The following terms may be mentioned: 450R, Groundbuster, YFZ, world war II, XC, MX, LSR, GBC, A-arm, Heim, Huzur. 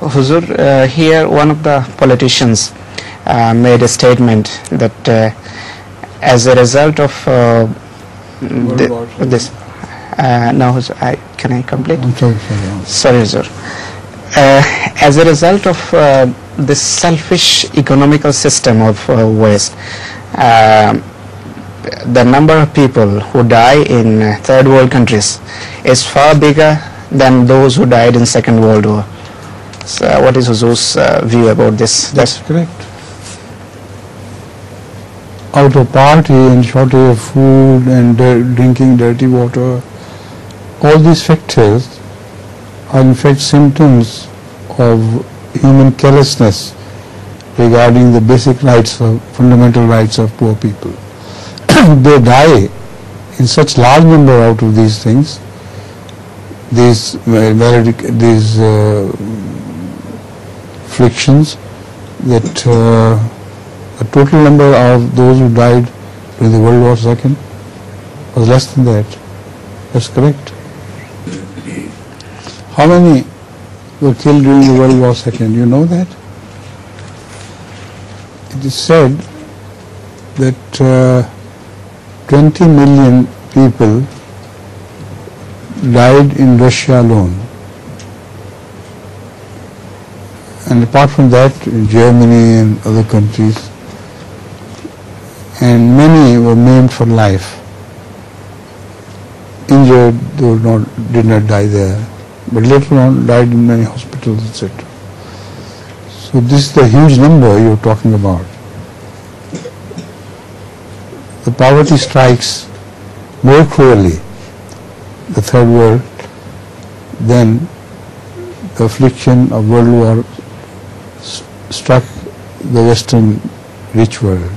Huzur, here one of the politicians made a statement that as a result of this, now can I complete? Sorry, Huzur. As a result of this selfish economical system of waste, the number of people who die in third world countries is far bigger than those who died in Second World War. So what is Huzur's view about this? That's correct. Out of poverty and shortage of food and drinking dirty water, all these factors are in fact symptoms of human carelessness regarding the basic rights, fundamental rights of poor people. They die in such large number out of these things, these afflictions, that the total number of those who died during the World War II was less than that. That's correct. How many were killed during the World War II? You know that? It is said that 20 million people died in Russia alone. And apart from that, in Germany and other countries, and many were maimed for life. Injured, they were did not die there, but later on died in many hospitals, etc. So this is the huge number you're talking about. The poverty strikes more cruelly the third world than the affliction of World War struck the Western rich world.